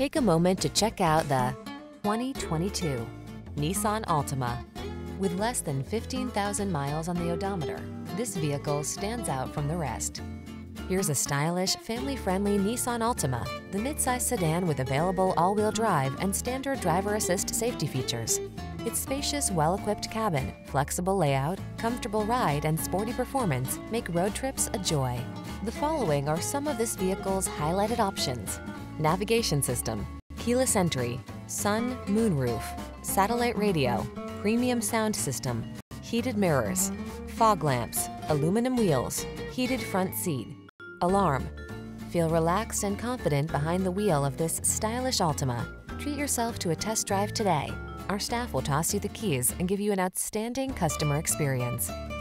Take a moment to check out the 2022 Nissan Altima. With less than 15,000 miles on the odometer, this vehicle stands out from the rest. Here's a stylish, family-friendly Nissan Altima, the midsize sedan with available all-wheel drive and standard driver assist safety features. Its spacious, well-equipped cabin, flexible layout, comfortable ride, and sporty performance make road trips a joy. The following are some of this vehicle's highlighted options: navigation system, keyless entry, sun, moon roof, satellite radio, premium sound system, heated mirrors, fog lamps, aluminum wheels, heated front seat, alarm. Feel relaxed and confident behind the wheel of this stylish Altima. Treat yourself to a test drive today. Our staff will toss you the keys and give you an outstanding customer experience.